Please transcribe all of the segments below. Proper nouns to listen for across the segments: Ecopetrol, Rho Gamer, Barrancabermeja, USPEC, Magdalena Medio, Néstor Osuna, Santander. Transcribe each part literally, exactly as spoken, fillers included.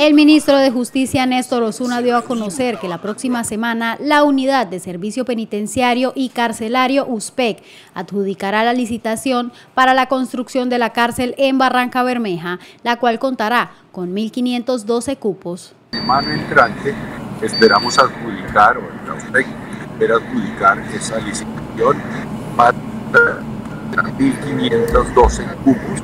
El ministro de Justicia, Néstor Osuna, dio a conocer que la próxima semana la Unidad de Servicio Penitenciario y Carcelario U S P E C adjudicará la licitación para la construcción de la cárcel en Barrancabermeja, la cual contará con mil quinientos doce cupos. Semana entrante esperamos adjudicar, o la U S P E C espera adjudicar esa licitación para mil quinientos doce cupos,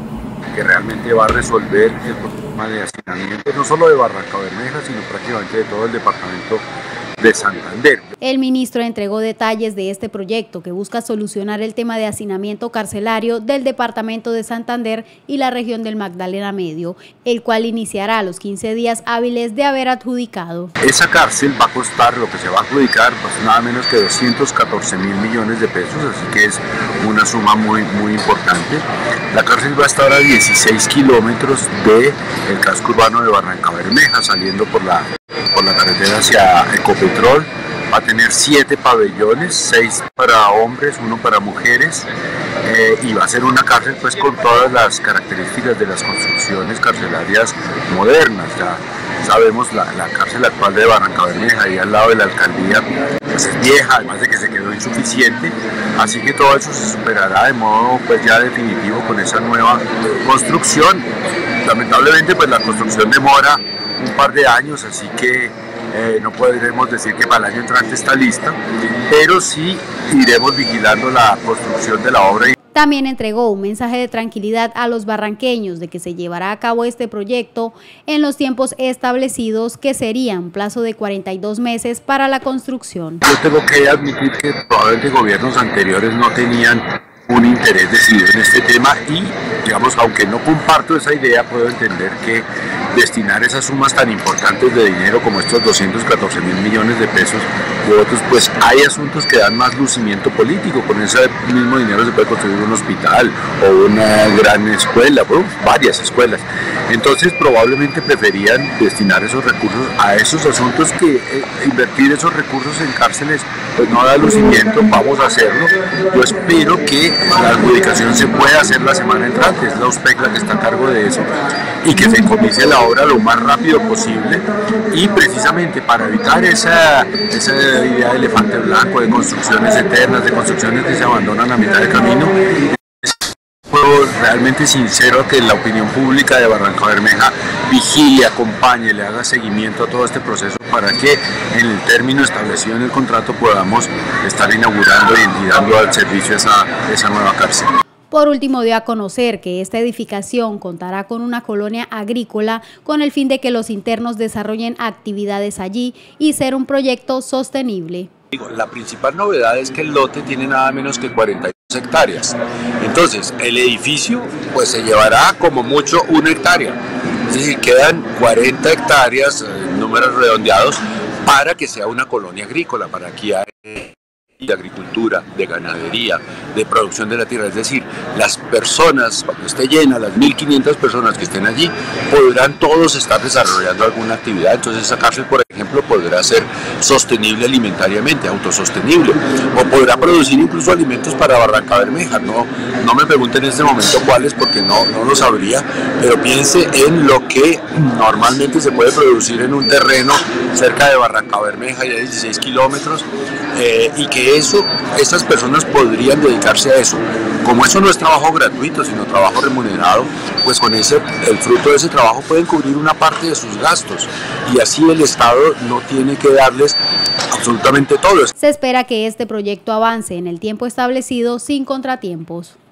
que realmente va a resolver el problema de hacinamiento, no solo de Barrancabermeja, sino prácticamente de todo el departamento de Santander. El ministro entregó detalles de este proyecto que busca solucionar el tema de hacinamiento carcelario del departamento de Santander y la región del Magdalena Medio, el cual iniciará a los quince días hábiles de haber adjudicado. Esa cárcel va a costar, lo que se va a adjudicar, pues nada menos que doscientos catorce mil millones de pesos, así que es una suma muy, muy importante. La cárcel va a estar a dieciséis kilómetros del casco urbano de Barrancabermeja, saliendo por la, por la carretera hacia Ecopetrol. Va a tener siete pabellones, seis para hombres, uno para mujeres, eh, y va a ser una cárcel pues con todas las características de las construcciones carcelarias modernas. Ya sabemos la, la cárcel actual de Barrancabermeja, ahí al lado de la alcaldía, pues es vieja, además de que se quedó insuficiente, así que todo eso se superará de modo pues ya definitivo con esa nueva construcción. Lamentablemente pues la construcción demora un par de años, así que Eh, no podremos decir que para el año entrante está lista, pero sí iremos vigilando la construcción de la obra. También entregó un mensaje de tranquilidad a los barranqueños de que se llevará a cabo este proyecto en los tiempos establecidos, que sería un plazo de cuarenta y dos meses para la construcción. Yo tengo que admitir que probablemente gobiernos anteriores no tenían un interés decidido en este tema y, digamos, aunque no comparto esa idea, puedo entender que destinar esas sumas tan importantes de dinero como estos doscientos catorce mil millones de pesos u otros, pues hay asuntos que dan más lucimiento político. Con ese mismo dinero se puede construir un hospital o una gran escuela, bueno, varias escuelas. Entonces probablemente preferían destinar esos recursos a esos asuntos que eh, invertir esos recursos en cárceles, pues no da lucimiento. Vamos a hacerlo. Yo espero que la adjudicación se pueda hacer la semana entrante, es la U S P E C la que está a cargo de eso, y que se comience la obra lo más rápido posible, y precisamente para evitar esa, esa idea de elefante blanco, de construcciones eternas, de construcciones que se abandonan a mitad de camino. Realmente sincero que la opinión pública de Barrancabermeja vigile, acompañe, le haga seguimiento a todo este proceso para que en el término establecido en el contrato podamos estar inaugurando y dando al servicio esa, esa nueva cárcel. Por último, dio a conocer que esta edificación contará con una colonia agrícola con el fin de que los internos desarrollen actividades allí y ser un proyecto sostenible. La principal novedad es que el lote tiene nada menos que cuarenta y dos hectáreas, entonces el edificio pues se llevará como mucho una hectárea, es decir, quedan cuarenta hectáreas, números redondeados, para que sea una colonia agrícola, para que haya de agricultura, de ganadería, de producción de la tierra, es decir, las personas, cuando esté llena, las mil quinientas personas que estén allí, podrán todos estar desarrollando alguna actividad. Entonces esa cárcel, por ejemplo, podrá ser sostenible alimentariamente, autosostenible, o podrá producir incluso alimentos para Barrancabermeja. No, no me pregunten en este momento cuáles, porque no, no lo sabría, pero piense en lo que normalmente se puede producir en un terreno cerca de Barrancabermeja, ya dieciséis kilómetros, eh, y que eso, esas personas podrían dedicarse a eso. Como eso no es trabajo gratuito, sino trabajo remunerado, pues con ese, el fruto de ese trabajo pueden cubrir una parte de sus gastos, y así el Estado no tiene que darles absolutamente todo. Se espera que este proyecto avance en el tiempo establecido sin contratiempos.